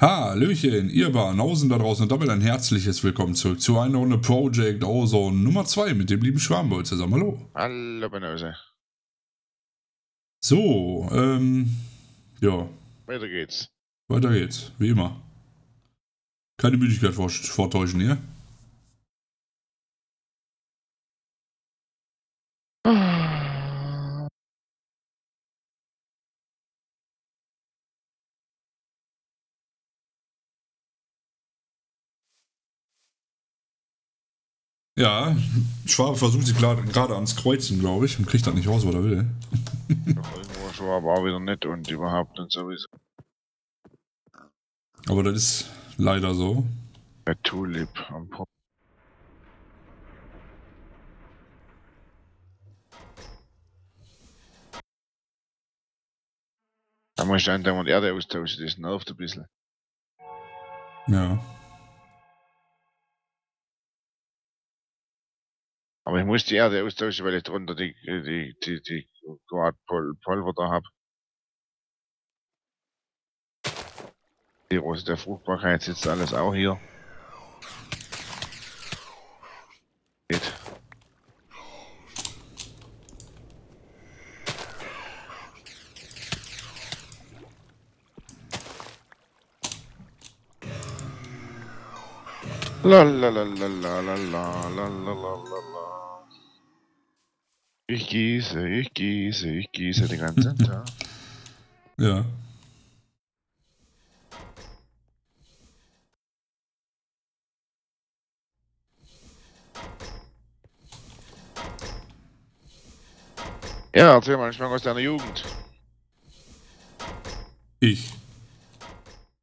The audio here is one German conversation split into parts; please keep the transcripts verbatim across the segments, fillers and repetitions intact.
Hallöchen, ihr Banausen da draußen und damit ein herzliches Willkommen zurück zu einer Runde Project Ozone Nummer zwei mit dem lieben Schwabenboy zusammen. Hallo. Hallo, Banause. So, ähm, ja. Weiter geht's. Weiter geht's, wie immer. Keine Müdigkeit vor vortäuschen, ja? Ja, Schwabe versucht sich gerade ans Kreuzen, glaube ich, und kriegt das nicht raus, was er will. Schwabe war wieder nett und überhaupt und sowieso. Aber das ist leider so. Der Tulip am Pop. Da muss ich Einteil und Erde austauschen, das nervt ein bisschen. Ja. Aber ich muss die Erde austauschen, weil ich drunter die, die, die, die Quad-Pulver da habe. Die Rose der Fruchtbarkeit sitzt alles auch hier. Geht. La la la la la la la la la. Ich gieße, ich gieße, ich gieße den ganzen Tag. Ja. Ja, erzähl mal, ich mag aus deiner Jugend. Ich.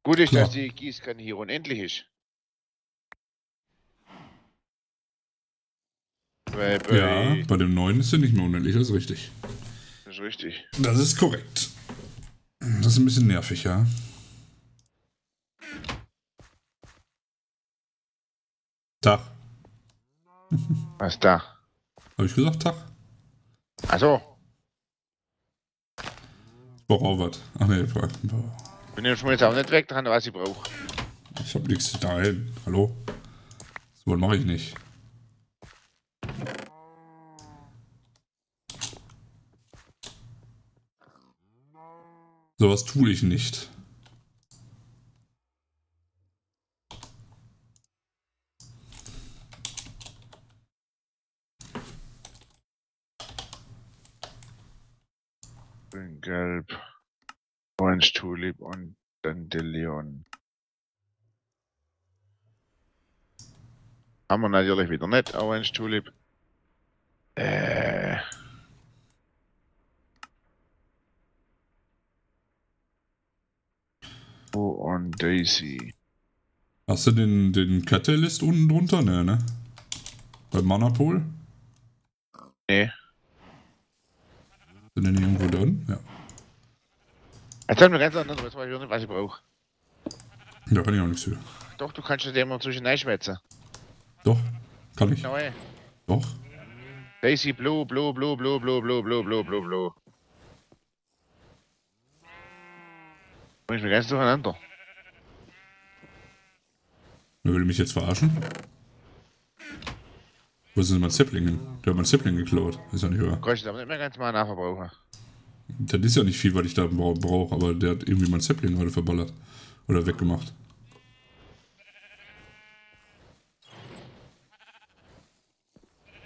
Gut ist, ja, dass die Gießkanne hier unendlich ist. Bei, bei ja, bei dem neuen ist er nicht mehr unendlich, das ist richtig. Das ist richtig. Das ist korrekt. Das ist ein bisschen nervig, ja. Tag. Was da? Habe ich gesagt, Tag? Ach so. Ich brauche auch was. Ach ne, ich bin ja schon jetzt auch nicht weg dran, was ich brauche. Ich habe nichts dahin. Hallo? So was mache ich nicht. Sowas tue ich nicht. In Gelb, Orange Tulip und Dandelion. Haben wir natürlich wieder nicht, Orange Tulip. Äh. Und Daisy. Hast du den, den Catalyst unten drunter? Ne, ne? Beim Manapol? Nee. Sind denn irgendwo drin? Ja. Erzähl mir ganz anders, was ich nicht, was ich brauche. Da kann ich auch nichts für. Doch, du kannst dir immer zwischen einschwätzen. Doch, kann ich. Neue. Doch. Daisy Blue, Blue, Blue, Blue, Blue, Blue, Blue, Blue, Blue, Blue. Ich bin ganz durcheinander. Wer will mich jetzt verarschen? Wo ist denn mein Zeppelin hin? Der hat mein Zeppelin geklaut. Ist ja nicht höher. Kann ich aber nicht mehr ganz mal nachverbrauchen. Das ist ja nicht viel, was ich da brauche, aber der hat irgendwie mein Zeppelin gerade verballert. Oder weggemacht.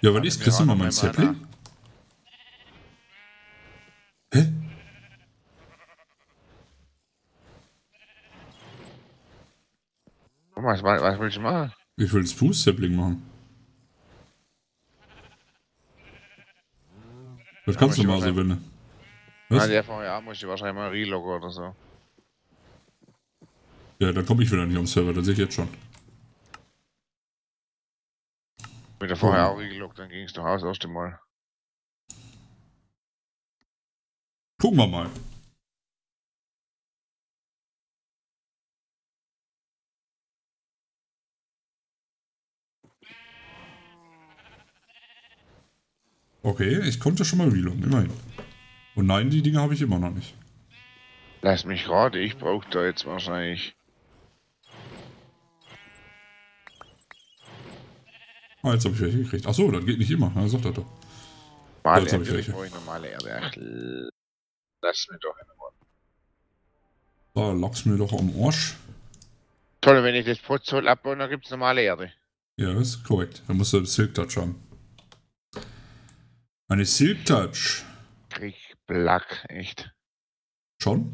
Ja, was ist? Kriegst du mal mein Zeppelin? Hä? Was, was, was willst du machen? Ich will das Fußzeppling machen. Das kannst ja, du mal so, wenn du. Na, der V R muss ich wahrscheinlich mal reloggen oder so. Ja, dann komme ich wieder nicht am Server, das sehe ich jetzt schon. Mit der V R auch reloggt, dann ging es doch aus, das erste Mal. Gucken wir mal. Okay, ich konnte schon mal reloaden, immerhin. Und nein, die Dinge habe ich immer noch nicht. Lass mich gerade, ich brauche da jetzt wahrscheinlich Ah, jetzt habe ich welche gekriegt. Achso, das geht nicht immer. Na, sagt das doch. Mal jetzt habe ich welche. Ich normale Erwerke. Lass mir doch in Ordnung. Da lachst mir doch am Arsch. Toll, wenn ich das Pozzolan abbaue, dann gibt es normale Erde. Ja, das ist korrekt. Dann musst du einen Silk Touch haben. Eine Silk Touch. Krieg Black, echt. Schon?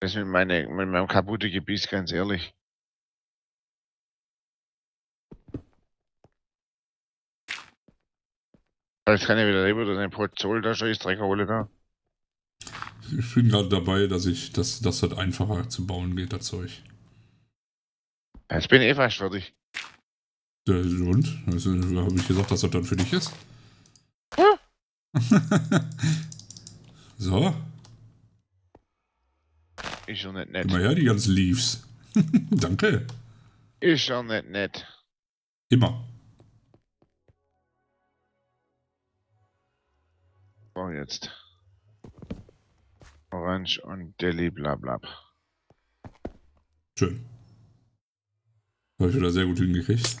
Das ist mit, meine, mit meinem kaputten Gebiss, ganz ehrlich. Jetzt kann ich wieder rüber, dass ein Pozzolan da schon ist, Dreckerhole da. Ich bin gerade dabei, dass ich, dass das halt einfacher zu bauen geht, das Zeug. Ich bin eh fast fertig. Ja, und? Also, habe ich gesagt, dass das dann für dich ist? Ja. So. Ist schon nicht nett. Gib mal her, die ganzen Leaves. Danke. Ist schon nicht nett. Immer. So, jetzt. Orange und Deli, blablab. Schön. Habe ich wieder sehr gut hingekriegt.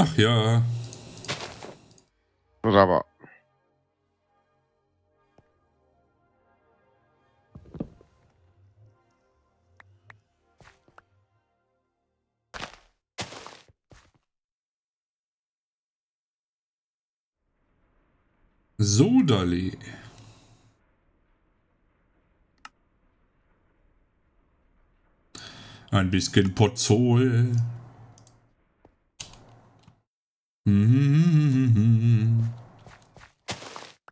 Ach ja. Wunderbar. So, Dali. Ein bisschen Pozzolan.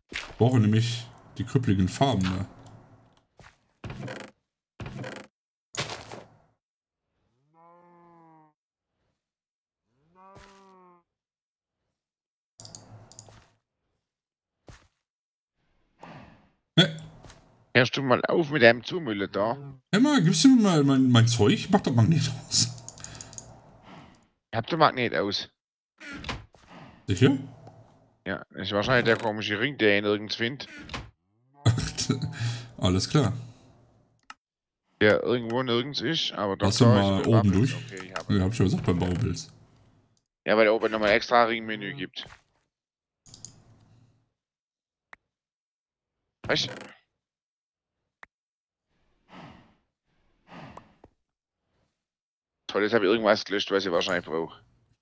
Ich brauche nämlich die krüppeligen Farben da. Hä? Hörst du mal auf mit deinem Zumüller da? Hör mal, gibst du mir mal mein, mein Zeug? Mach doch Magnet aus. Ich hab den Magnet aus. Sicher? Ja, ist wahrscheinlich der komische Ring, der ihn nirgends findet. Alles klar. Der irgendwo nirgends ist, aber doch. Lass doch mal oben durch. Okay, hab ja, hab ich schon gesagt beim Baubild. Ja, weil da oben nochmal extra Ringmenü gibt. Weißt du? Toll, jetzt habe ich irgendwas gelöscht, was ich wahrscheinlich brauche.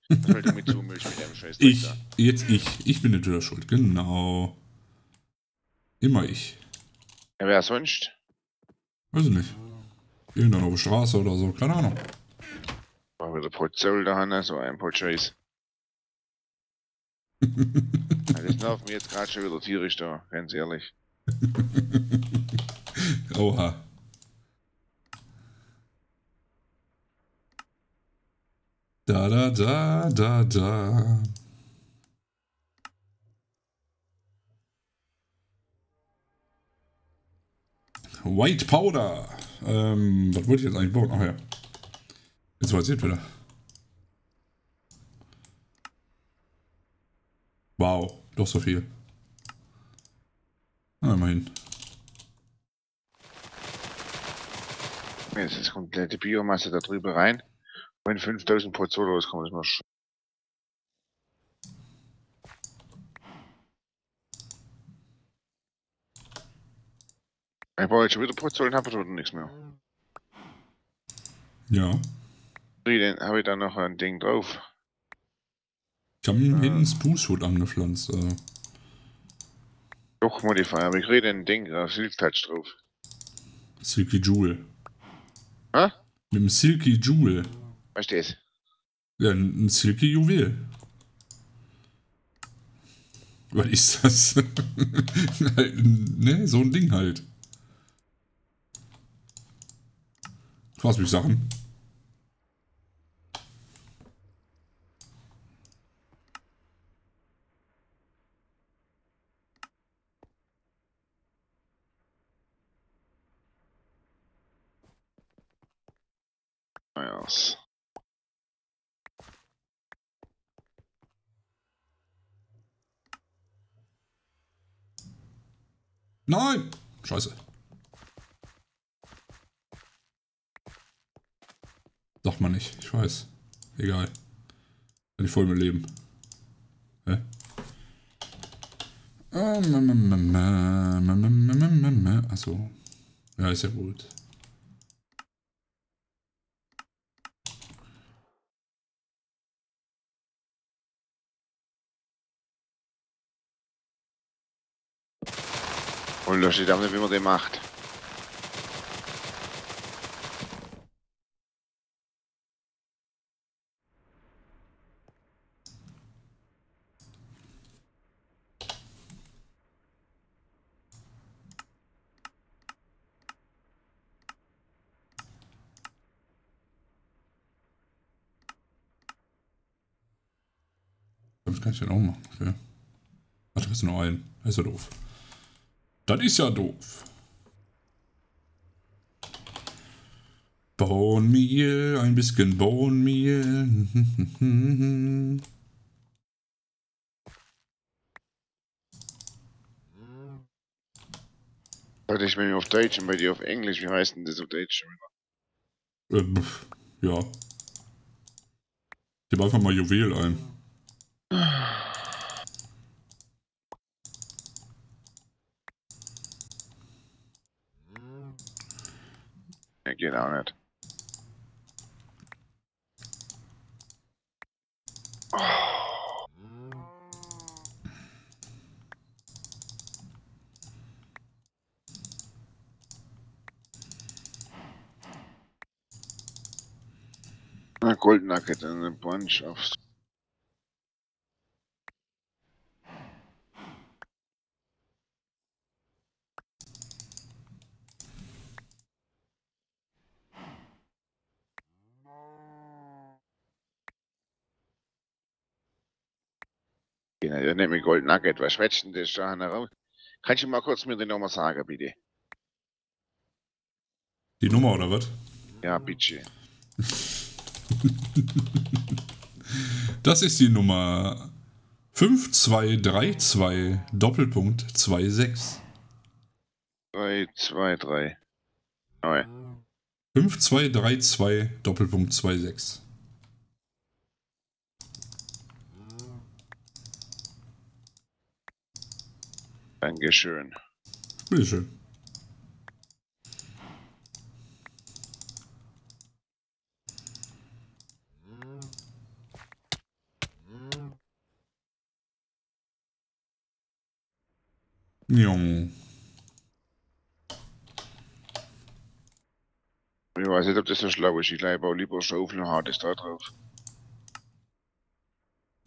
Weil du mit zumüllst mit deinem Scheiß. Ich, da. Jetzt ich. Ich bin natürlich schuld, genau. Immer ich. Ja, wer sonst? Weiß ich nicht. Irgendeine auf Straße oder so, keine Ahnung. War wieder Pozzolan da, Hannes, so ein Potscheiß. Das nervt mir jetzt gerade schon wieder tierisch da, ganz ehrlich. Oha. Da, da, da, da, da. White Powder. Ähm, was wollte ich jetzt eigentlich bauen? Ach ja. Jetzt weiß ich wieder. Wow, doch so viel. Na, immerhin. Jetzt kommt die Biomasse da drüber rein. Wenn fünftausend Pozzolan rauskommen, ist mal schön. Ich brauche jetzt schon wieder Pozzolan, habe ich oder nichts mehr. Ja. Habe ich da noch ein Ding drauf? Ich habe einen Hidden Sprucewood angepflanzt. Also. Doch, Modifier, aber ich rede ein Ding drauf, Silk Touch drauf. Silky Jewel. Hä? Mit dem Silky Jewel. Verstehst? Ja, ein Silky Juwel. Was ist das? Ne, so ein Ding halt. Spaß mit Sachen. Nein! Scheiße. Sagt man nicht, ich weiß. Egal. Bin ich voll mit Leben. Hä? Achso. Ja, ist ja gut. Und da steht auch nicht, wie man den macht. Das kann ich dann auch machen. Okay. Ach, da ist nur ein. Das ist ja doof. Das ist ja doof. Bonemeal, ein bisschen Bonemeal. Warte, ich bin auf Deutsch und bei dir auf Englisch. Wie heißt denn das auf Deutsch? Ähm, ja. Ich gebe einfach mal Juwel ein. Geht auch nicht. Oh. Na, Goldnugget in den Bunch aufs. Ja, nehme mir Gold Nugget, was schwätzt denn das da heraus? Kannst du mal kurz mir die Nummer sagen, bitte? Die Nummer oder was? Ja, bitte. Das ist die Nummer fünf zwei drei zwei Doppelpunkt zwei sechs. drei zwei drei. Nein. fünf zwei drei zwei Doppelpunkt zwei sechs. Dankeschön. Bitteschön. Jung. Ich weiß nicht, ob das so schlau ist. Ich glaube, ich baue lieber Schaufel und Hartes da drauf.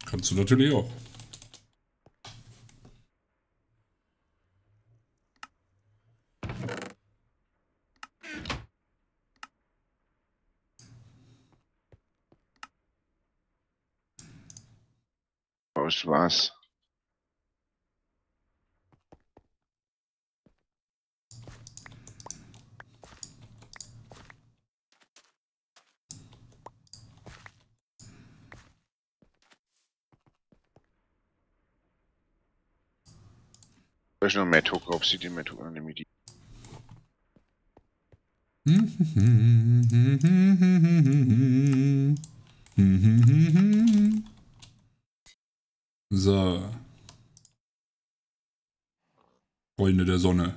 Kannst du natürlich auch. Was? Da ist noch mehr Tucker, ob sie die mehr Tucker nehmen. So. Freunde der Sonne.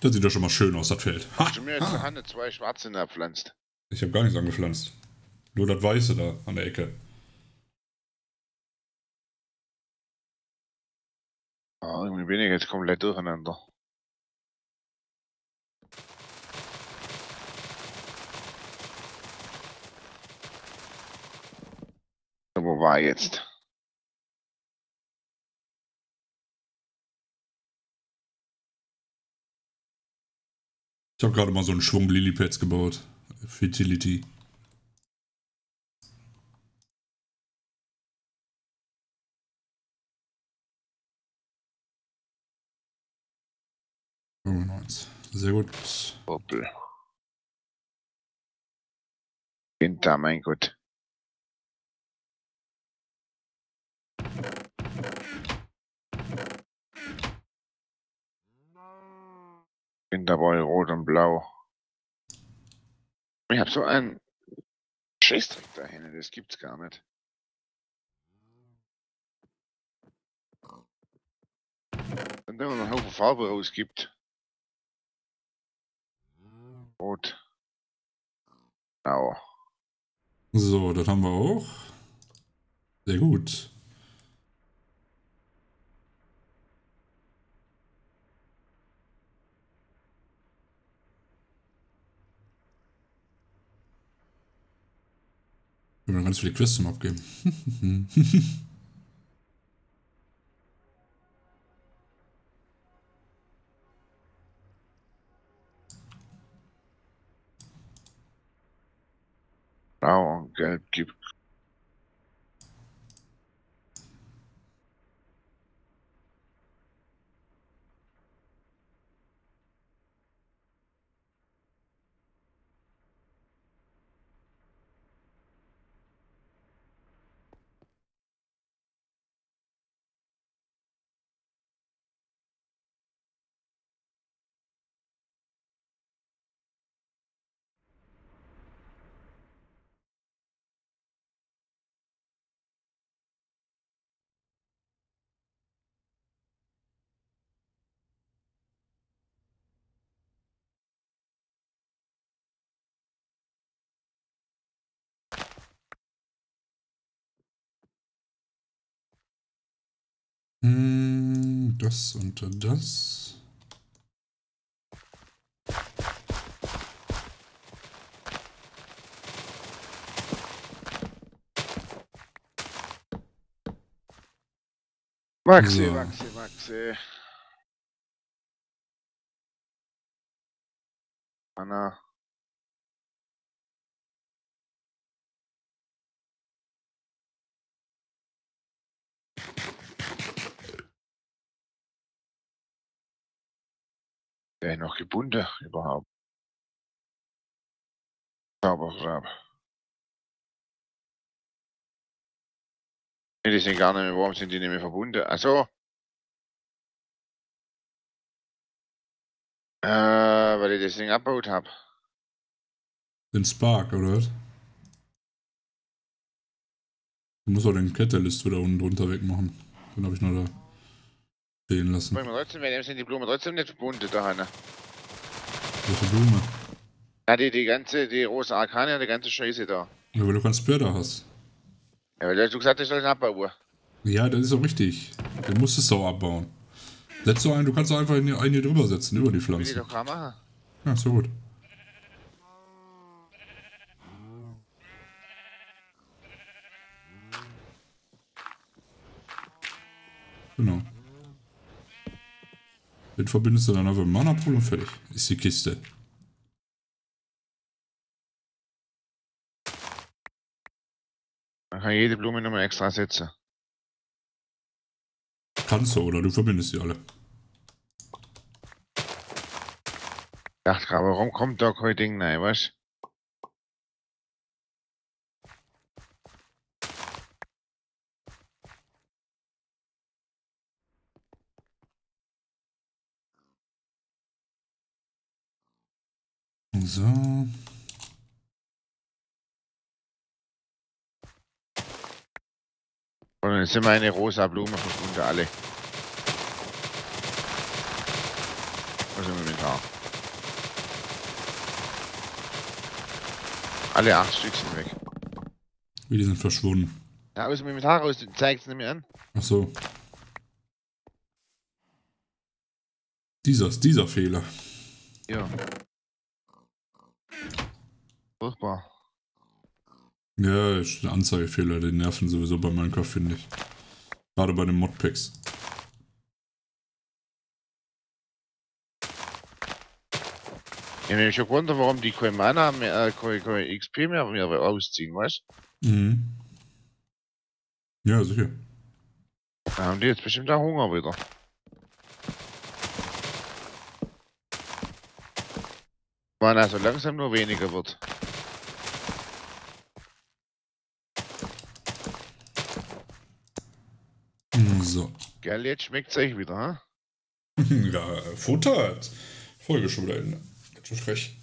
Das sieht doch schon mal schön aus, das Feld. Hast du mir jetzt Hand zwei Schwarze angepflanzt? Ich habe gar nichts angepflanzt. Nur das Weiße da an der Ecke. Ah, irgendwie bin ich jetzt komplett durcheinander. wo war jetzt? Ich habe gerade mal so einen Schwung Lilypads gebaut. Fertility. fünfundneunzig. Sehr gut. Hoppel. Hinter, mein Gott. Bin dabei rot und blau. Ich hab so einen Scheißdreck da hinten, das gibt's gar nicht. Wenn da noch einen Haufen Farbe rausgibt. Rot. Blau. So, das haben wir auch. Sehr gut. Ich will mir ganz viele Quests zum Abgeben. Blau und Gelb gibt. Das und das. Wachse, so. Wachse, wachse. Anna. Wäre noch gebunden überhaupt. Zauberstab. Nee, die sind gar nicht mehr, warum sind die nicht mehr verbunden? Achso. Äh, weil ich das Ding abgebaut habe. Den Spark, oder was? Ich muss auch den Catalyst wieder unten drunter wegmachen. Den habe ich noch da. Stehen lassen. Trotzdem, wir nehmen sind die Blumen trotzdem nicht verbunden da hinten. Welche Blume? Ja, die, die ganze, die rosa Arkane und die ganze Scheiße da. Ja, weil du keinen Speer da hast. Ja, weil du gesagt hast, ich soll den abbauen. Ja, das ist doch richtig. Den musstest du auch abbauen. Setz so einen, du kannst doch einfach einen hier drüber setzen, über die Pflanze. Will ich doch gar machen. Ja, so gut. Genau. Den verbindest du dann einfach mit dem Mana-Pool und fertig. Ist die Kiste. Man kann jede Blume nochmal extra setzen. Kannst du, oder? Du verbindest sie alle. Ich dachte gerade, warum kommt da kein Ding rein, weißt du? So. Und jetzt sind meine rosa Blume verbunden alle. Was im Inventar? Alle acht Stück sind weg. Wie, die sind verschwunden? Ja, aus dem Inventar raus, zeig es nicht mehr an. Ach so. Dieser ist dieser Fehler. Ja. Furchtbar. Ja, ist ein Anzeigefehler, die nerven sowieso bei Minecraft, finde ich. Gerade bei den Modpacks. Ich habe mich schon gewundert, warum die kein Mana mehr, keine, keine X P mehr, mehr ausziehen, weißt du? Mhm. Ja, sicher. Da haben die jetzt bestimmt auch Hunger wieder. Weil also langsam nur weniger wird. So. Gell, jetzt schmeckt's euch wieder, hm? Ja, Futter. Folge schon wieder Ende. Zu frech.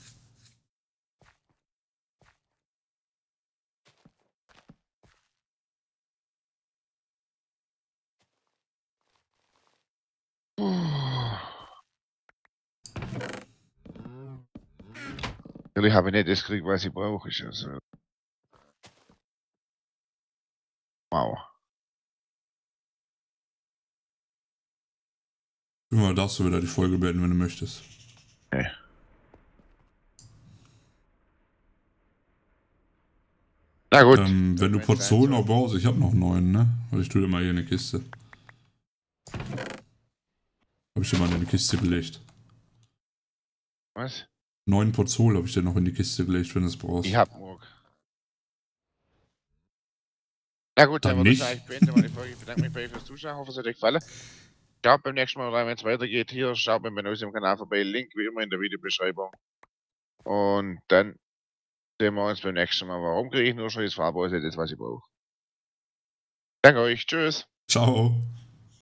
Ich habe nicht das gekriegt, was ich brauche. Also. Wow. Immer darfst du wieder die Folge beenden, wenn du möchtest. Nee. Na gut. Ähm, wenn du Pozzolan auch brauchst, ich habe noch neun, ne? Weil ich tue dir mal hier eine Kiste. Habe ich dir mal in eine Kiste gelegt. Was? Neun Pozzolan habe ich dir noch in die Kiste gelegt, wenn du es brauchst. Ich hab Murk. Na gut, dann würde ich sagen, ich beende meine Folge. Ich bedanke mich bei euch fürs Zuschauen. Ich hoffe, es hat euch gefallen. Schaut beim nächsten Mal rein, wenn es weitergeht. Hier schaut mir bei uns im Kanal vorbei. Link wie immer in der Videobeschreibung. Und dann sehen wir uns beim nächsten Mal. Warum kriege ich nur schon das Farbe, das was ich brauche? Danke euch. Tschüss. Ciao.